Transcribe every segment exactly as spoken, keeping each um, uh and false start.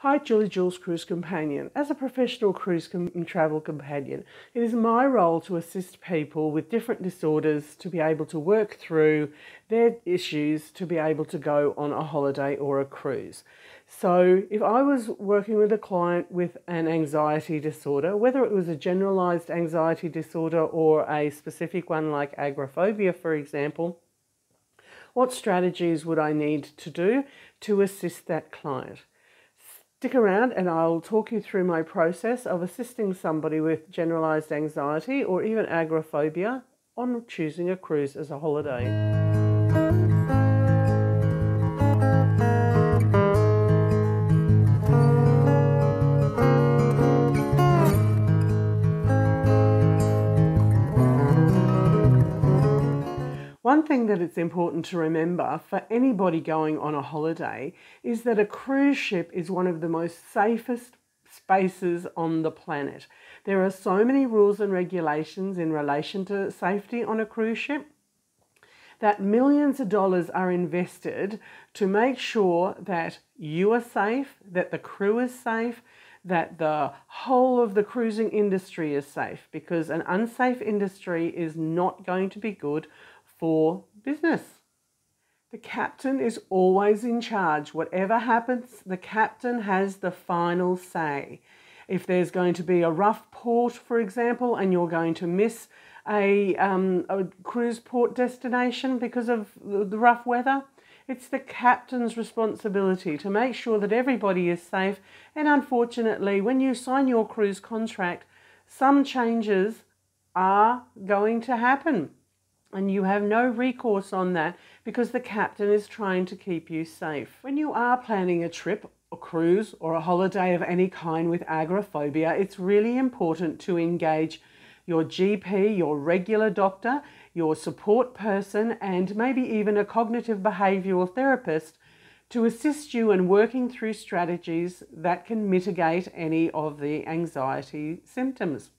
Hi, Julie Jules Cruise Companion. As a professional cruise and travel companion, it is my role to assist people with different disorders to be able to work through their issues to be able to go on a holiday or a cruise. So if I was working with a client with an anxiety disorder, whether it was a generalized anxiety disorder or a specific one like agoraphobia, for example, what strategies would I need to do to assist that client? Stick around and I'll talk you through my process of assisting somebody with generalized anxiety or even agoraphobia on choosing a cruise as a holiday. One thing that it's important to remember for anybody going on a holiday is that a cruise ship is one of the most safest spaces on the planet. There are so many rules and regulations in relation to safety on a cruise ship that millions of dollars are invested to make sure that you are safe, that the crew is safe, that the whole of the cruising industry is safe, because an unsafe industry is not going to be good for business. The captain is always in charge. Whatever happens, the captain has the final say. If there's going to be a rough port, for example, and you're going to miss a, um, a cruise port destination because of the rough weather, it's the captain's responsibility to make sure that everybody is safe. And unfortunately, when you sign your cruise contract, some changes are going to happen. And you have no recourse on that because the captain is trying to keep you safe. When you are planning a trip, a cruise, or a holiday of any kind with agoraphobia, it's really important to engage your G P, your regular doctor, your support person, and maybe even a cognitive behavioural therapist to assist you in working through strategies that can mitigate any of the anxiety symptoms.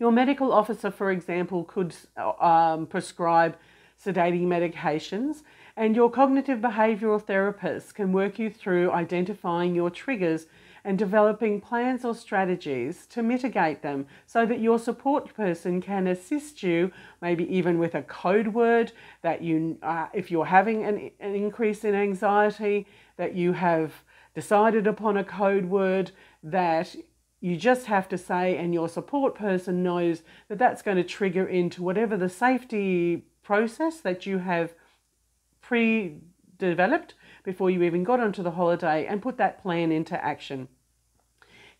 Your medical officer, for example, could um, prescribe sedating medications, and your cognitive behavioural therapist can work you through identifying your triggers and developing plans or strategies to mitigate them so that your support person can assist you, maybe even with a code word that you, uh, if you're having an, an increase in anxiety, that you have decided upon a code word that you just have to say, and your support person knows that that's going to trigger into whatever the safety process that you have pre-developed before you even got onto the holiday, and put that plan into action.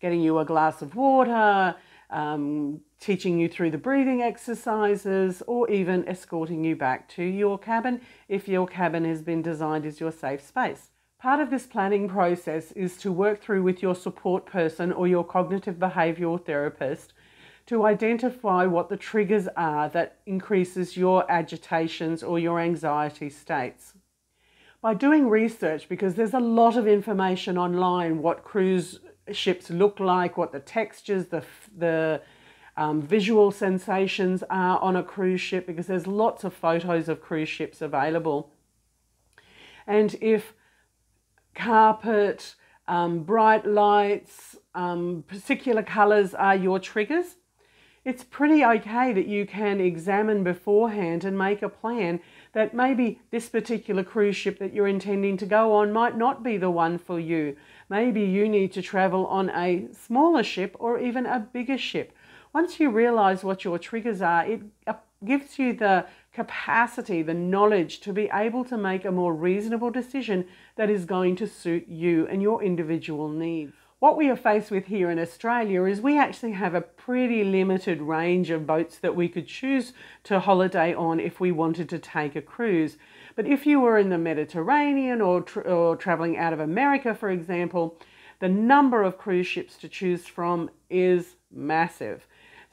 Getting you a glass of water, um, teaching you through the breathing exercises, or even escorting you back to your cabin if your cabin has been designed as your safe space. Part of this planning process is to work through with your support person or your cognitive behavioural therapist to identify what the triggers are that increases your agitations or your anxiety states. By doing research, because there's a lot of information online, what cruise ships look like, what the textures, the, the um, visual sensations are on a cruise ship, because there's lots of photos of cruise ships available. And if carpet, um, bright lights, um, particular colours are your triggers, it's pretty okay that you can examine beforehand and make a plan that maybe this particular cruise ship that you're intending to go on might not be the one for you. Maybe you need to travel on a smaller ship or even a bigger ship. Once you realise what your triggers are, it gives you the capacity, the knowledge to be able to make a more reasonable decision that is going to suit you and your individual needs. What we are faced with here in Australia is we actually have a pretty limited range of boats that we could choose to holiday on if we wanted to take a cruise. But if you were in the Mediterranean or, tra or traveling out of America, for example, the number of cruise ships to choose from is massive.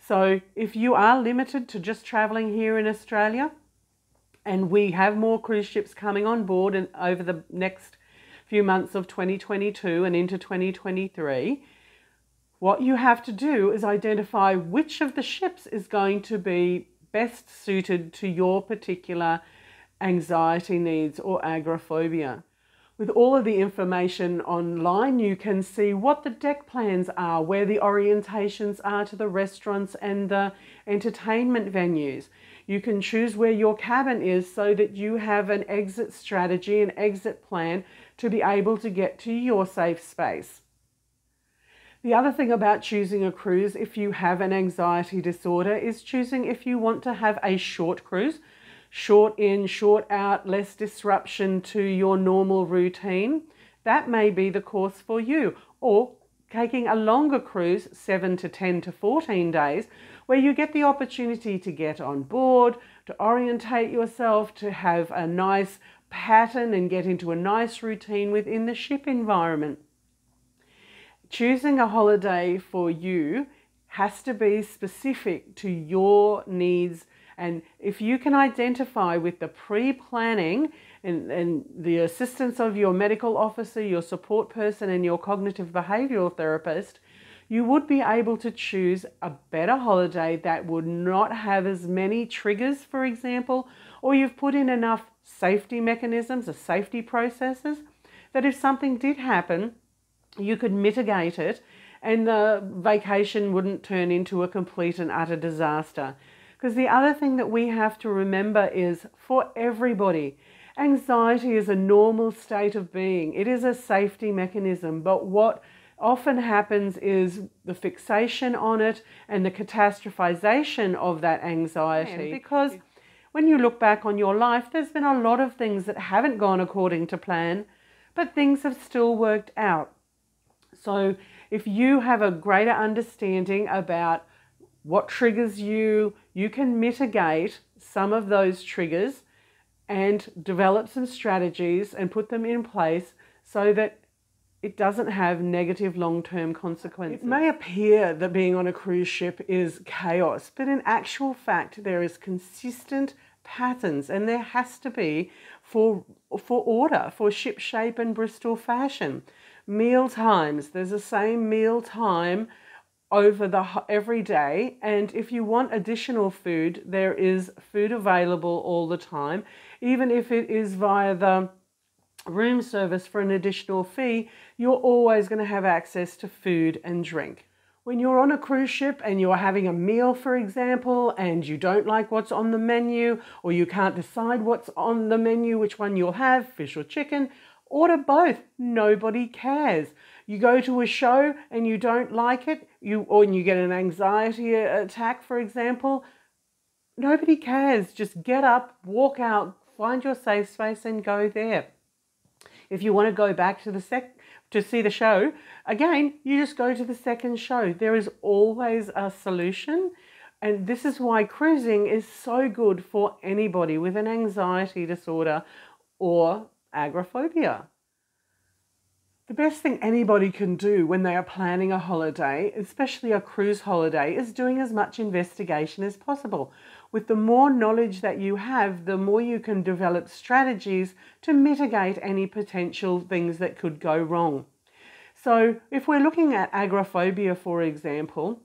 So if you are limited to just travelling here in Australia, and we have more cruise ships coming on board and over the next few months of twenty twenty-two and into twenty twenty-three, what you have to do is identify which of the ships is going to be best suited to your particular anxiety needs or agoraphobia. With all of the information online, you can see what the deck plans are, where the orientations are to the restaurants and the entertainment venues. You can choose where your cabin is so that you have an exit strategy, an exit plan to be able to get to your safe space. The other thing about choosing a cruise if you have an anxiety disorder is choosing if you want to have a short cruise. Short in, short out, less disruption to your normal routine. That may be the course for you. Or taking a longer cruise, seven to ten to fourteen days, where you get the opportunity to get on board, to orientate yourself, to have a nice pattern and get into a nice routine within the ship environment. Choosing a holiday for you has to be specific to your needs. And if you can identify with the pre-planning and, and the assistance of your medical officer, your support person and your cognitive behavioural therapist, you would be able to choose a better holiday that would not have as many triggers, for example, or you've put in enough safety mechanisms or safety processes that if something did happen, you could mitigate it and the vacation wouldn't turn into a complete and utter disaster. Because the other thing that we have to remember is for everybody, anxiety is a normal state of being. It is a safety mechanism, but what often happens is the fixation on it and the catastrophization of that anxiety. Because when you look back on your life, there's been a lot of things that haven't gone according to plan, but things have still worked out. So if you have a greater understanding about what triggers you, you can mitigate some of those triggers and develop some strategies and put them in place so that it doesn't have negative long-term consequences. It may appear that being on a cruise ship is chaos, but in actual fact, there is consistent patterns and there has to be for, for order, for ship shape and Bristol fashion. Meal times, there's the same meal time over the every day, and if you want additional food, there is food available all the time, even if it is via the room service for an additional fee. You're always going to have access to food and drink. When you're on a cruise ship and you're having a meal, for example, and you don't like what's on the menu, or you can't decide what's on the menu, which one you'll have, fish or chicken, order both. Nobody cares. You go to a show and you don't like it, you or you get an anxiety attack, for example, nobody cares. Just get up, walk out, find your safe space and go there. If you want to go back to the sec to see the show, again, you just go to the second show. There is always a solution. And this is why cruising is so good for anybody with an anxiety disorder or agoraphobia. The best thing anybody can do when they are planning a holiday, especially a cruise holiday, is doing as much investigation as possible. With the more knowledge that you have, the more you can develop strategies to mitigate any potential things that could go wrong. So if we're looking at agoraphobia, for example,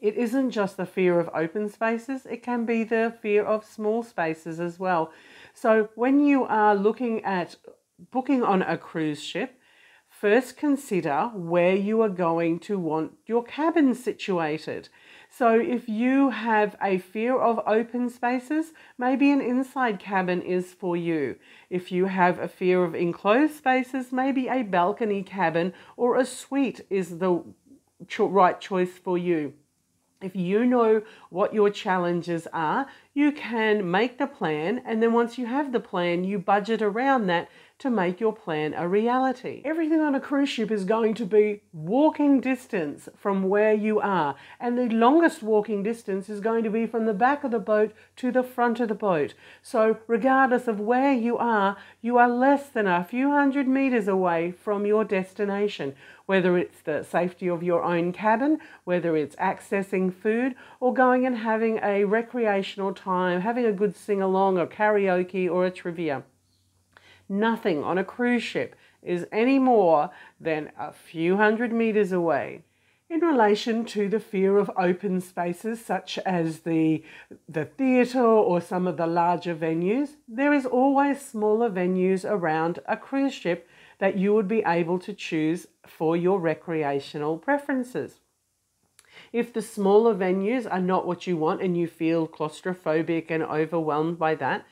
it isn't just the fear of open spaces, it can be the fear of small spaces as well. So when you are looking at booking on a cruise ship, first consider where you are going to want your cabin situated. So if you have a fear of open spaces, maybe an inside cabin is for you. If you have a fear of enclosed spaces, maybe a balcony cabin or a suite is the cho- right choice for you. If you know what your challenges are, you can make the plan, and then once you have the plan, you budget around that to make your plan a reality. Everything on a cruise ship is going to be walking distance from where you are, and the longest walking distance is going to be from the back of the boat to the front of the boat. So regardless of where you are, you are less than a few hundred meters away from your destination, whether it's the safety of your own cabin, whether it's accessing food, or going and having a recreational time, having a good sing-along, a karaoke or a trivia. Nothing on a cruise ship is any more than a few hundred meters away. in relation to the fear of open spaces such as the, the theatre or some of the larger venues. There is always smaller venues around a cruise ship that you would be able to choose for your recreational preferences. If the smaller venues are not what you want and you feel claustrophobic and overwhelmed by that,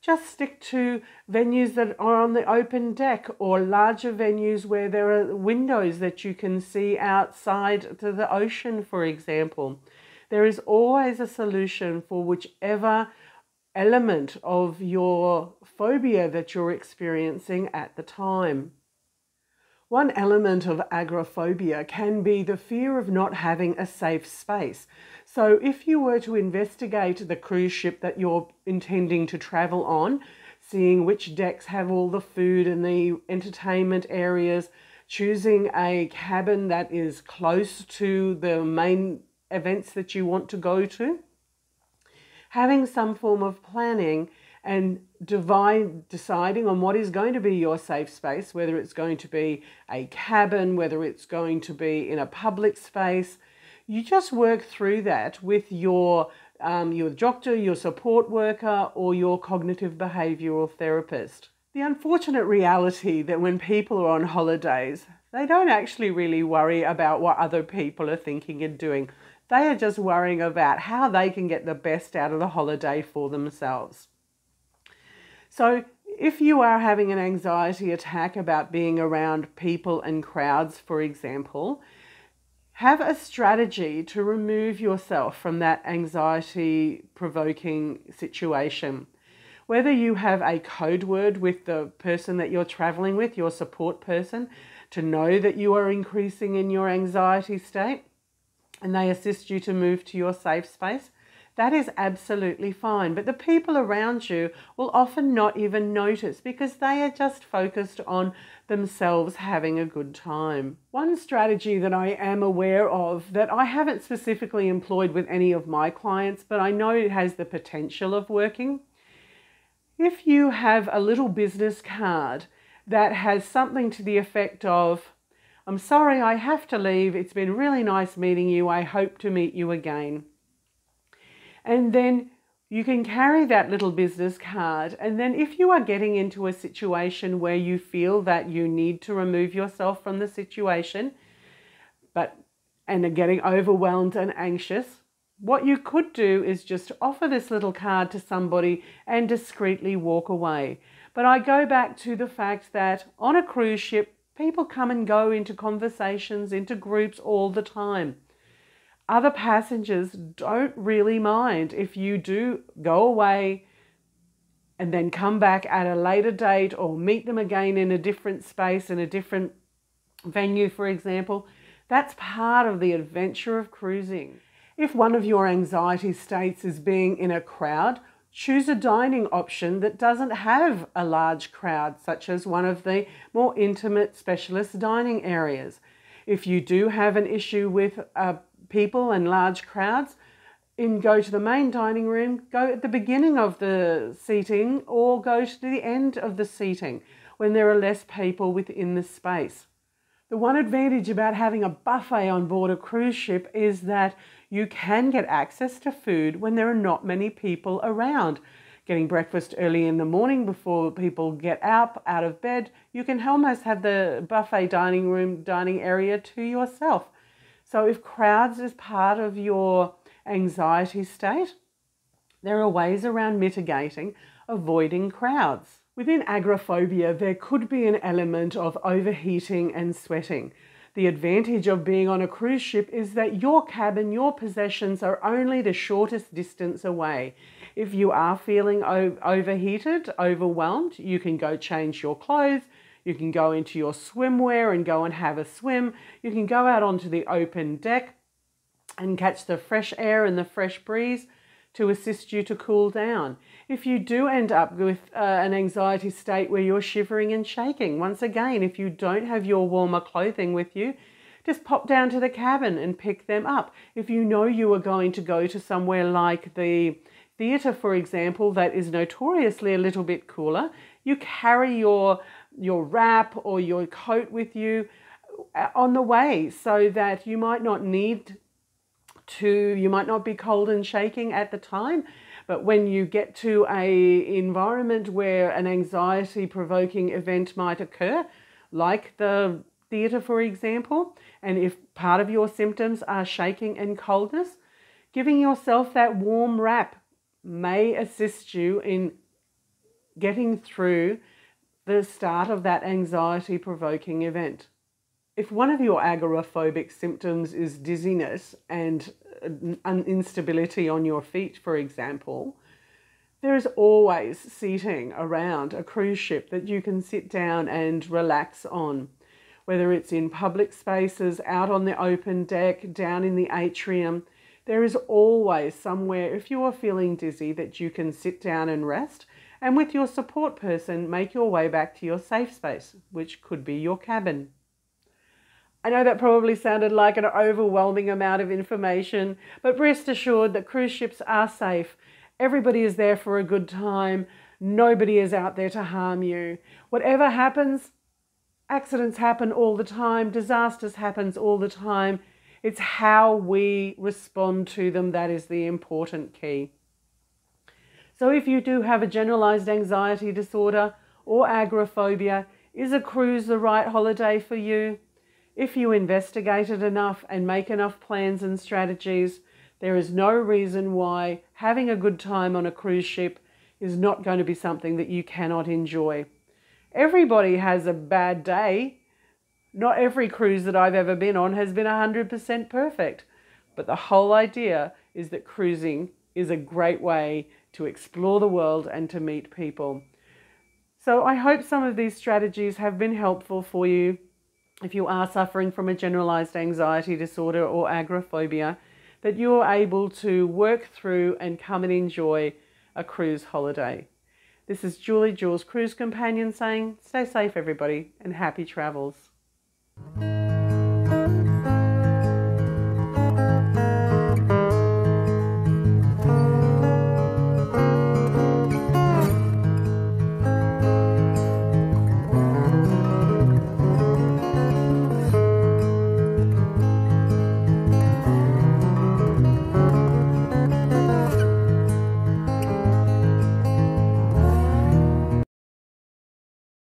just stick to venues that are on the open deck or larger venues where there are windows that you can see outside to the ocean, for example. There is always a solution for whichever element of your phobia that you're experiencing at the time. One element of agoraphobia can be the fear of not having a safe space. So if you were to investigate the cruise ship that you're intending to travel on, seeing which decks have all the food and the entertainment areas, choosing a cabin that is close to the main events that you want to go to, having some form of planning and divide, deciding on what is going to be your safe space, whether it's going to be a cabin, whether it's going to be in a public space. You just work through that with your, um, your doctor, your support worker, or your cognitive behavioural therapist. The unfortunate reality that when people are on holidays, they don't actually really worry about what other people are thinking and doing. They are just worrying about how they can get the best out of the holiday for themselves. So if you are having an anxiety attack about being around people and crowds, for example, have a strategy to remove yourself from that anxiety-provoking situation. Whether you have a code word with the person that you're traveling with, your support person, to know that you are increasing in your anxiety state, and they assist you to move to your safe space, that is absolutely fine. But the people around you will often not even notice because they are just focused on themselves having a good time. One strategy that I am aware of that I haven't specifically employed with any of my clients, but I know it has the potential of working. If you have a little business card that has something to the effect of, "I'm sorry, I have to leave. It's been really nice meeting you. I hope to meet you again." And then you can carry that little business card. And then if you are getting into a situation where you feel that you need to remove yourself from the situation, but and are getting overwhelmed and anxious, what you could do is just offer this little card to somebody and discreetly walk away. But I go back to the fact that on a cruise ship, people come and go into conversations, into groups all the time. Other passengers don't really mind if you do go away and then come back at a later date or meet them again in a different space, in a different venue, for example. That's part of the adventure of cruising. If one of your anxiety states is being in a crowd, choose a dining option that doesn't have a large crowd, such as one of the more intimate specialist dining areas. If you do have an issue with uh, people and large crowds, in go to the main dining room, go at the beginning of the seating or go to the end of the seating when there are less people within the space. The one advantage about having a buffet on board a cruise ship is that you can get access to food when there are not many people around. Getting breakfast early in the morning before people get up out of bed, you can almost have the buffet dining room, dining area to yourself. So if crowds is part of your anxiety state, there are ways around mitigating, avoiding crowds. Within agoraphobia, there could be an element of overheating and sweating. The advantage of being on a cruise ship is that your cabin, your possessions are only the shortest distance away. If you are feeling overheated, overwhelmed, you can go change your clothes. You can go into your swimwear and go and have a swim. You can go out onto the open deck and catch the fresh air and the fresh breeze to assist you to cool down. If you do end up with uh, an anxiety state where you're shivering and shaking, once again, if you don't have your warmer clothing with you, just pop down to the cabin and pick them up. If you know you are going to go to somewhere like the theatre, for example, that is notoriously a little bit cooler, you carry your your wrap or your coat with you on the way, so that you might not need to, you might not be cold and shaking at the time, but when you get to an environment where an anxiety-provoking event might occur, like the theatre, for example, and if part of your symptoms are shaking and coldness, giving yourself that warm wrap may assist you in getting through the start of that anxiety-provoking event. If one of your agoraphobic symptoms is dizziness and an instability on your feet, for example, there is always seating around a cruise ship that you can sit down and relax on, whether it's in public spaces, out on the open deck, down in the atrium. There is always somewhere, if you are feeling dizzy, that you can sit down and rest, and with your support person, make your way back to your safe space, which could be your cabin. I know that probably sounded like an overwhelming amount of information, but rest assured that cruise ships are safe. Everybody is there for a good time. Nobody is out there to harm you. Whatever happens, accidents happen all the time. Disasters happen all the time. It's how we respond to them that is the important key. So if you do have a generalized anxiety disorder or agoraphobia, is a cruise the right holiday for you? If you investigate it enough and make enough plans and strategies, there is no reason why having a good time on a cruise ship is not going to be something that you cannot enjoy. Everybody has a bad day. Not every cruise that I've ever been on has been one hundred percent perfect. But the whole idea is that cruising is a great way to explore the world and to meet people. So I hope some of these strategies have been helpful for you. If you are suffering from a generalized anxiety disorder or agoraphobia, that you're able to work through and come and enjoy a cruise holiday. This is Julie Jules Cruise Companion saying, stay safe everybody, and happy travels.